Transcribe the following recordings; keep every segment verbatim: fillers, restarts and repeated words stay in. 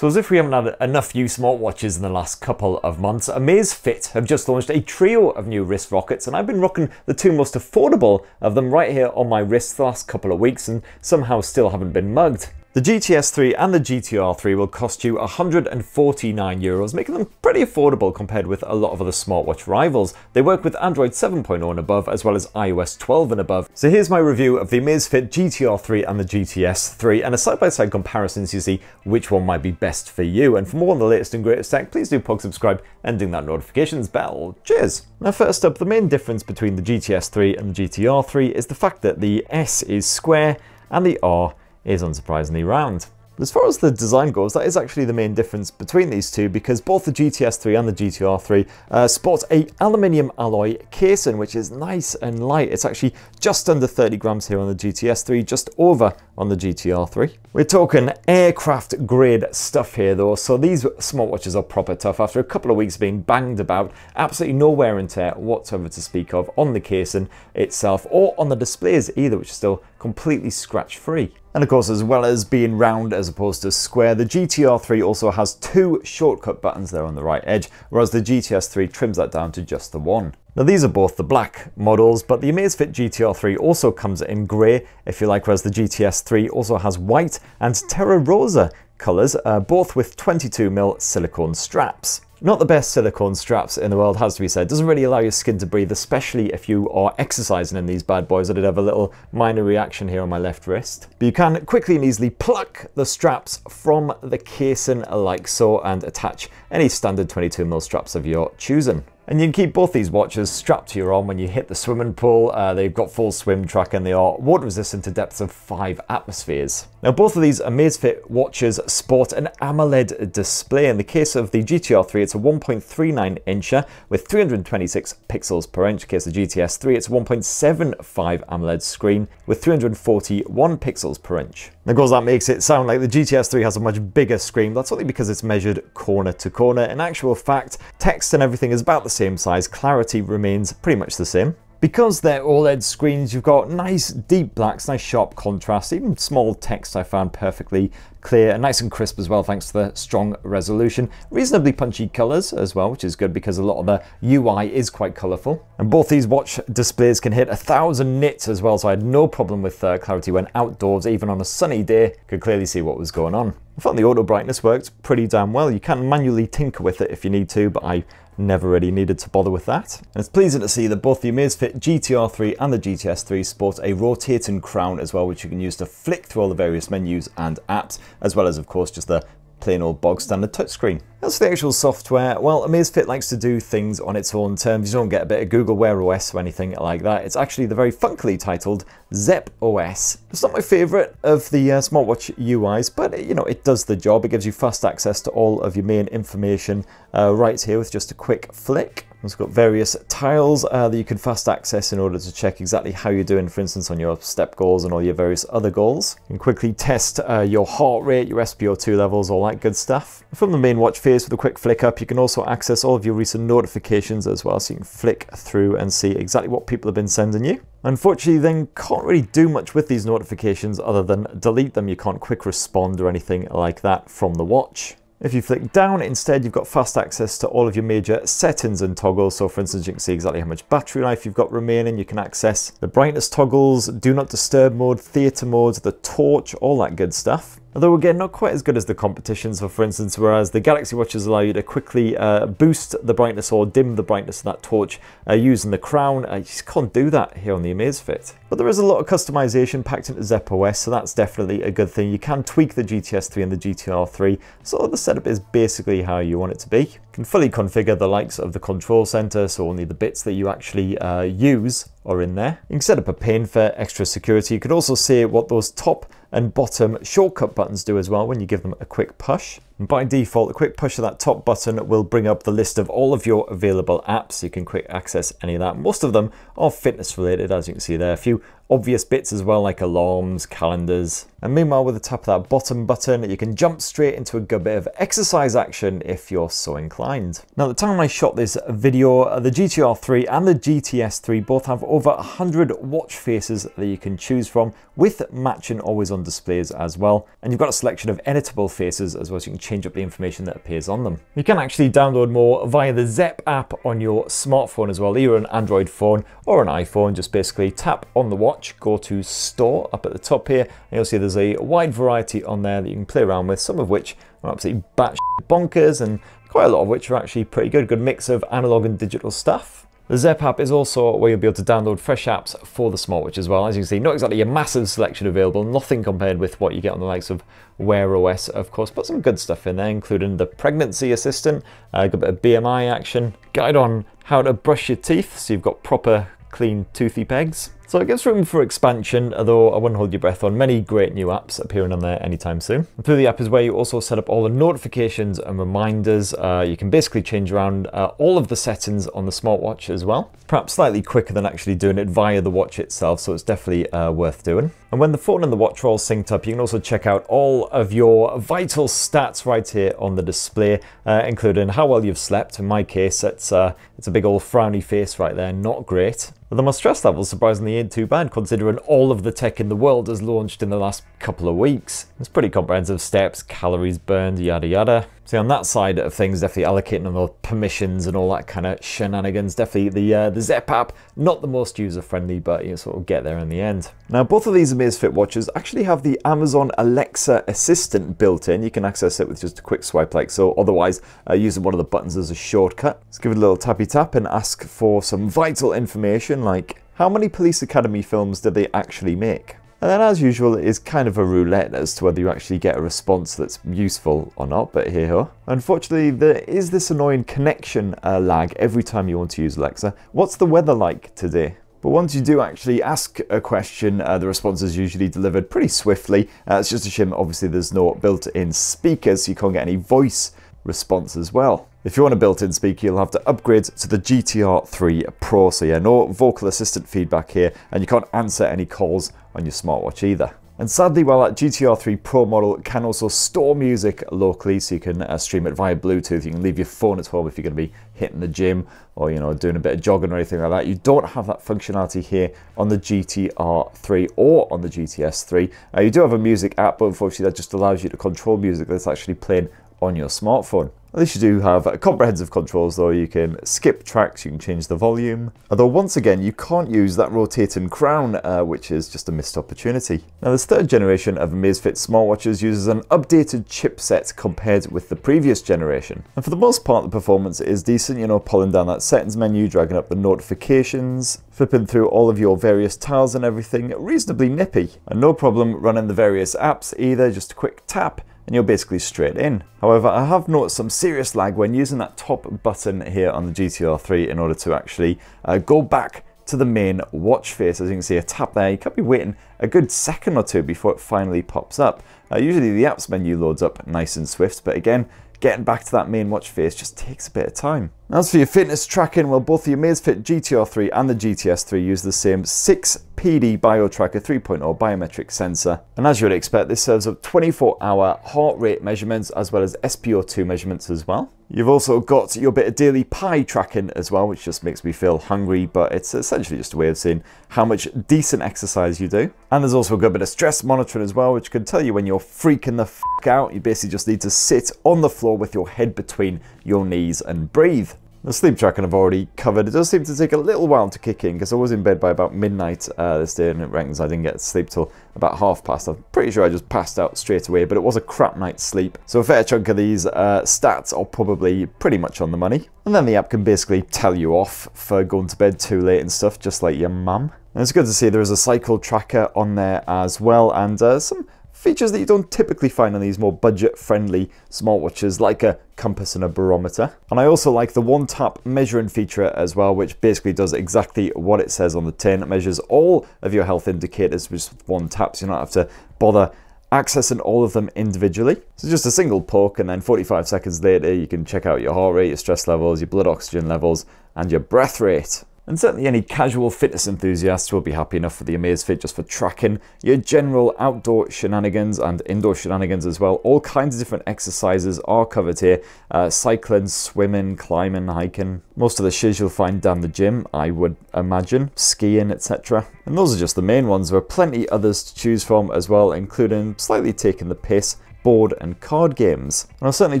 So as if we haven't had enough new smartwatches in the last couple of months, Amazfit have just launched a trio of new wrist rockets, and I've been rocking the two most affordable of them right here on my wrist the last couple of weeks and somehow still haven't been mugged. The G T S three and the G T R three will cost you one hundred forty-nine euros, making them pretty affordable compared with a lot of other smartwatch rivals. They work with Android seven point oh and above, as well as iOS twelve and above. So here's my review of the Amazfit G T R three and the G T S three, and a side-by-side comparison so you see which one might be best for you. And for more on the latest and greatest tech, please do pog subscribe and ding that notifications bell. Cheers! Now first up, the main difference between the G T S three and the G T R three is the fact that the S is square and the R is unsurprisingly round. As far as the design goes, that is actually the main difference between these two, because both the G T S three and the G T R three uh, sports a aluminium alloy casing, which is nice and light. It's actually just under thirty grams here on the G T S three, just over on the G T R three. We're talking aircraft grade stuff here though, so these smartwatches are proper tough after a couple of weeks being banged about. Absolutely no wear and tear whatsoever to speak of on the casing itself or on the displays either, which is still completely scratch free. And of course, as well as being round as opposed to square, the G T R three also has two shortcut buttons there on the right edge, whereas the G T S three trims that down to just the one. Now these are both the black models, but the Amazfit G T R three also comes in grey, if you like, whereas the G T S three also has white and terra rosa colours, uh, both with twenty-two millimeter silicone straps. Not the best silicone straps in the world, has to be said. Doesn't really allow your skin to breathe, especially if you are exercising in these bad boys. I did have a little minor reaction here on my left wrist. But you can quickly and easily pluck the straps from the casing like so and attach any standard twenty-two millimeter straps of your choosing. And you can keep both these watches strapped to your arm when you hit the swimming pool. Uh, they've got full swim track and they are water resistant to depths of five atmospheres. Now both of these Amazfit watches sport an AMOLED display. In the case of the G T R three, it's a one point three nine incher with three hundred twenty-six pixels per inch. In the case of the G T S three, it's a one point seven five AMOLED screen with three hundred forty-one pixels per inch. Now, of course, that makes it sound like the G T S three has a much bigger screen. That's only because it's measured corner to corner. In actual fact, text and everything is about the same size. Clarity remains pretty much the same. Because they're OLED screens, you've got nice deep blacks, nice sharp contrast, even small text I found perfectly clear and nice and crisp as well, thanks to the strong resolution. Reasonably punchy colours as well, which is good because a lot of the U I is quite colourful. And both these watch displays can hit a thousand nits as well, so I had no problem with uh, clarity when outdoors, even on a sunny day. Could clearly see what was going on. I found the auto brightness worked pretty damn well. You can manually tinker with it if you need to, but I never really needed to bother with that. And it's pleasing to see that both the Amazfit G T R three and the G T S three sport a rotating crown as well, which you can use to flick through all the various menus and apps, as well as, of course, just the plain old bog standard touchscreen. As for the actual software, well, Amazfit likes to do things on its own terms. You don't get a bit of Google Wear O S or anything like that. It's actually the very funkily titled Zepp O S. It's not my favourite of the uh, smartwatch U Is, but it, you know, it does the job. It gives you fast access to all of your main information uh, right here with just a quick flick. It's got various tiles uh, that you can fast access in order to check exactly how you're doing, for instance, on your step goals and all your various other goals. You can quickly test uh, your heart rate, your S P O two levels, all that good stuff. From the main watch face with a quick flick up, you can also access all of your recent notifications as well, so you can flick through and see exactly what people have been sending you. Unfortunately, you then can't really do much with these notifications other than delete them. You can't quick respond or anything like that from the watch. If you flick down, instead you've got fast access to all of your major settings and toggles. So for instance, you can see exactly how much battery life you've got remaining. You can access the brightness toggles, do not disturb mode, theatre mode, the torch, all that good stuff. Although again, not quite as good as the competition. So for instance, whereas the Galaxy watches allow you to quickly uh, boost the brightness or dim the brightness of that torch uh, using the crown, uh, you just can't do that here on the Amazfit. But there is a lot of customization packed into Zepp O S, so that's definitely a good thing. You can tweak the G T S three and the G T R three, so the setup is basically how you want it to be. You can fully configure the likes of the control center, so only the bits that you actually uh, use are in there. You can set up a pane for extra security. You can also see what those top and bottom shortcut buttons do as well when you give them a quick push. And by default, a quick push of that top button will bring up the list of all of your available apps. You can quick access any of that. Most of them are fitness related, as you can see there. A few obvious bits as well, like alarms, calendars. And meanwhile, with the tap of that bottom button, you can jump straight into a good bit of exercise action if you're so inclined. Now, at the time I shot this video, the G T R three and the G T S three both have over one hundred watch faces that you can choose from, with matching always on displays as well. And you've got a selection of editable faces as well, so you can change up the information that appears on them. You can actually download more via the Zepp app on your smartphone as well, either an Android phone or an iPhone. Just basically tap on the watch, go to Store up at the top here, and you'll see there's a wide variety on there that you can play around with, some of which are absolutely batshit bonkers and quite a lot of which are actually pretty good. Good mix of analog and digital stuff. The Zepp app is also where you'll be able to download fresh apps for the smartwatch as well. As you can see, not exactly a massive selection available, nothing compared with what you get on the likes of Wear O S, of course, but some good stuff in there, including the pregnancy assistant, a good bit of B M I action, guide on how to brush your teeth so you've got proper clean toothy pegs. So it gives room for expansion, although I wouldn't hold your breath on many great new apps appearing on there anytime soon. And through the app is where you also set up all the notifications and reminders. Uh, you can basically change around uh, all of the settings on the smartwatch as well, perhaps slightly quicker than actually doing it via the watch itself, so it's definitely uh, worth doing. And when the phone and the watch are all synced up, you can also check out all of your vital stats right here on the display, uh, including how well you've slept. In my case, it's, uh, it's a big old frowny face right there, not great. Although my stress levels surprisingly ain't too bad, considering all of the tech in the world has launched in the last couple of weeks. It's pretty comprehensive steps, calories burned, yada yada. See, on that side of things, definitely allocating on the permissions and all that kind of shenanigans. Definitely the uh, the Zepp app, not the most user-friendly, but you sort of get there in the end. Now, both of these Amazfit watches actually have the Amazon Alexa assistant built in. You can access it with just a quick swipe like so, otherwise uh, using one of the buttons as a shortcut. Let's give it a little tappy-tap and ask for some vital information like, how many Police Academy films did they actually make? And then, as usual, it is kind of a roulette as to whether you actually get a response that's useful or not, but here ho. Unfortunately, there is this annoying connection uh, lag every time you want to use Alexa. What's the weather like today? But once you do actually ask a question, uh, the response is usually delivered pretty swiftly. Uh, it's just a shame, obviously, there's no built-in speaker, so you can't get any voice response as well. If you want a built-in speaker, you'll have to upgrade to the G T R three Pro, so yeah, no vocal assistant feedback here, and you can't answer any calls on your smartwatch either. And sadly, while that G T R three Pro model can also store music locally, so you can uh, stream it via Bluetooth, you can leave your phone at home if you're going to be hitting the gym or, you know, doing a bit of jogging or anything like that. You don't have that functionality here on the G T R three or on the G T S three. Uh, you do have a music app, but unfortunately that just allows you to control music that's actually playing on your smartphone. At least you do have comprehensive controls though. You can skip tracks, you can change the volume. Although once again, you can't use that rotating crown, uh, which is just a missed opportunity. Now this third generation of Amazfit smartwatches uses an updated chipset compared with the previous generation. And for the most part, the performance is decent, you know, pulling down that settings menu, dragging up the notifications, flipping through all of your various tiles and everything, reasonably nippy. And no problem running the various apps either, just a quick tap, and you're basically straight in. However, I have noticed some serious lag when using that top button here on the G T R three in order to actually uh, go back to the main watch face. As you can see, a tap there, you could be waiting a good second or two before it finally pops up. Uh, usually the apps menu loads up nice and swift, but again, getting back to that main watch face just takes a bit of time. As for your fitness tracking, well, both the Amazfit G T R three and the G T S three use the same six P D BioTracker three point oh biometric sensor. And as you would expect, this serves up twenty-four hour heart rate measurements as well as S P O two measurements as well. You've also got your bit of daily pie tracking as well, which just makes me feel hungry, but it's essentially just a way of seeing how much decent exercise you do. And there's also a good bit of stress monitoring as well, which can tell you when you're freaking the f out. You basically just need to sit on the floor with your head between your knees and breathe. The sleep tracking I've already covered. It does seem to take a little while to kick in because I was in bed by about midnight uh, this day, and it reckons I didn't get to sleep till about half past. I'm pretty sure I just passed out straight away, but it was a crap night's sleep. So a fair chunk of these uh, stats are probably pretty much on the money. And then the app can basically tell you off for going to bed too late and stuff, just like your mum. And it's good to see there is a cycle tracker on there as well, and uh, some features that you don't typically find on these more budget-friendly smartwatches, like a compass and a barometer. And I also like the one-tap measuring feature as well, which basically does exactly what it says on the tin. It measures all of your health indicators with one tap, so you don't have to bother accessing all of them individually. So just a single poke, and then forty-five seconds later, you can check out your heart rate, your stress levels, your blood oxygen levels, and your breath rate. And certainly any casual fitness enthusiasts will be happy enough for the Amazfit just for tracking your general outdoor shenanigans and indoor shenanigans as well. All kinds of different exercises are covered here. Uh, cycling, swimming, climbing, hiking. Most of the shiz you'll find down the gym, I would imagine. Skiing, et cetera. And those are just the main ones. There are plenty others to choose from as well, including slightly taking the piss board and card games. Now certainly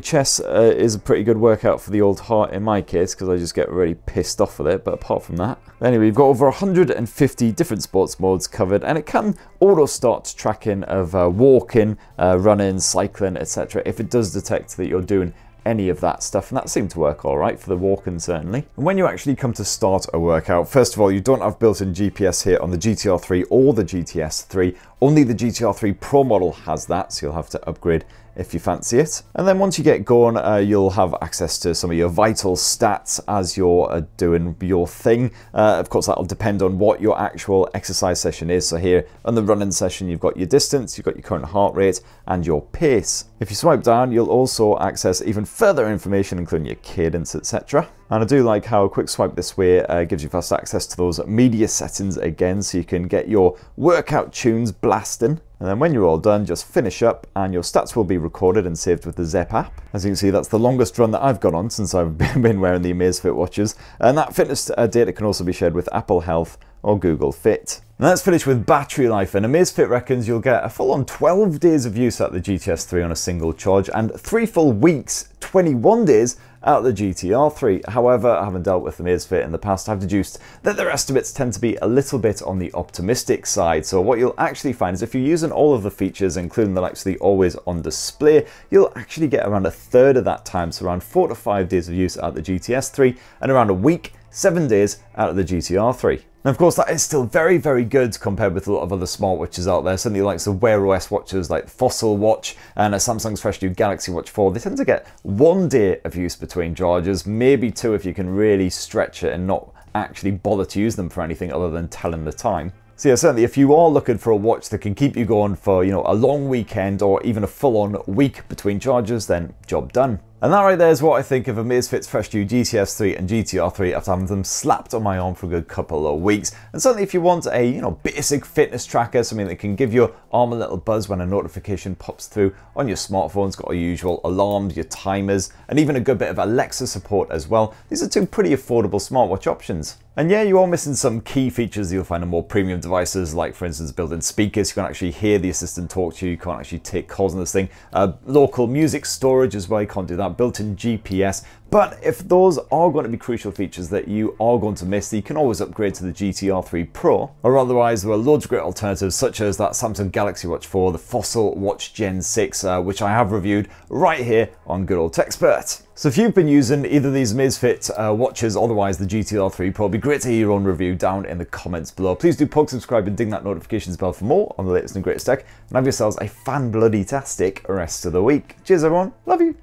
chess uh, is a pretty good workout for the old heart in my case, because I just get really pissed off with it, but apart from that. Anyway, we've got over one hundred fifty different sports modes covered, and it can auto-start tracking of uh, walking, uh, running, cycling, et cetera if it does detect that you're doing any of that stuff, and that seemed to work all right for the walking certainly. And when you actually come to start a workout, first of all, you don't have built-in G P S here on the G T R three or the G T S three. Only the G T R three Pro model has that, so you'll have to upgrade if you fancy it. And then once you get going, uh, you'll have access to some of your vital stats as you're uh, doing your thing. Uh, of course, that'll depend on what your actual exercise session is. So here on the running session, you've got your distance, you've got your current heart rate and your pace. If you swipe down, you'll also access even further information, including your cadence, et cetera. And I do like how a quick swipe this way uh, gives you fast access to those media settings again, so you can get your workout tunes blasting. And then when you're all done, just finish up and your stats will be recorded and saved with the Zepp app. As you can see, that's the longest run that I've gone on since I've been wearing the Amazfit watches. And that fitness uh, data can also be shared with Apple Health or Google Fit. Now let's finish with battery life, and Amazfit reckons you'll get a full-on twelve days of use out the G T S three on a single charge, and three full weeks, twenty-one days, out the G T R three. However, I haven't dealt with Amazfit in the past, I've deduced that their estimates tend to be a little bit on the optimistic side. So what you'll actually find is if you're using all of the features, including the likes of the always on display, you'll actually get around a third of that time, so around four to five days of use out the G T S three, and around a week, seven days out of the G T R three. Now, of course, that is still very, very good compared with a lot of other smartwatches out there. Certainly like the Wear O S watches like Fossil Watch and a Samsung's fresh new Galaxy Watch four. They tend to get one day of use between charges, maybe two if you can really stretch it and not actually bother to use them for anything other than telling the time. So yeah, certainly if you are looking for a watch that can keep you going for, you know, a long weekend or even a full-on week between charges, then job done. And that right there is what I think of Amazfit's fresh new G T S three and G T R three after having them slapped on my arm for a good couple of weeks. And certainly if you want a, you know, basic fitness tracker, something that can give your arm a little buzz when a notification pops through on your smartphone, it's got our usual alarms, your timers, and even a good bit of Alexa support as well. These are two pretty affordable smartwatch options. And yeah, you are missing some key features that you'll find on more premium devices, like for instance built-in speakers. You can actually hear the assistant talk to you, you can't actually take calls on this thing. Uh, local music storage as well, you can't do that. Built-in G P S. But if those are going to be crucial features that you are going to miss, you can always upgrade to the G T R three Pro, or otherwise there are loads of great alternatives such as that Samsung Galaxy Watch four, the Fossil Watch Gen six, uh, which I have reviewed right here on Good Old Techspert. So if you've been using either of these Amazfit uh, watches, otherwise the G T R three Pro, it'd be great to hear your own review down in the comments below. Please do pog, subscribe and ding that notifications bell for more on the latest and greatest tech, and have yourselves a fan-bloody-tastic rest of the week. Cheers everyone, love you!